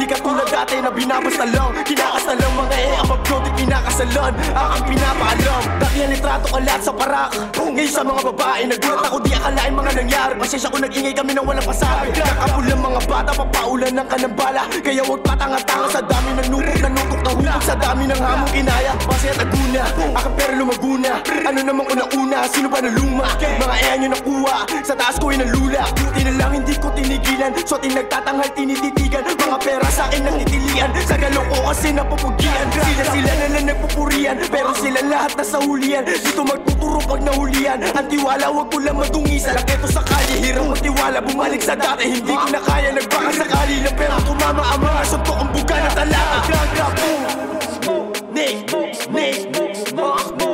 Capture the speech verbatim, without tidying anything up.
di katulad dati na binabasta lang. Kinakasal lang mga e, ang mag-cloud ay pinakasalan. Akang pinapaalam, dati ang litrato ka lahat sa parak. Ngayon sa mga babae, nagulat ako di akalain mga nangyari. Pasensya ko nag-ingay kami nang walang pasabi. Nakapulang mga bata, papaulan ng kanambala. Kaya huwag patanga-tanga sa dami ng nukok, nanutok na hukok sa dami ng hamong inaya. Base at aguna, akang pera lumaguna. Ano namang una-una, sino ba na luma? Mga ehan nyo nakuha, sa taas ko'y nalula. Buti na lang hindi ko tinigilan, so tinagtatanghal, tinititigan. Mga pera sa'kin ang titilian, sa galong ko kasi napapugian. Sila-sila na lang nagpupurian, pero sila lahat nasa hulian. Dito magtuturo pag nahulian, ang tiwala huwag ko lang madungi. Sa laketo sakali, hirap ang tiwala, bumalik sa dati. Hindi ko na kaya, nagbaka sakali lang, pero tumama ang mga sunto ang buga na talaka. Grab, grab, boom, smoke, smoke, smoke, smoke, smoke, smoke, smoke.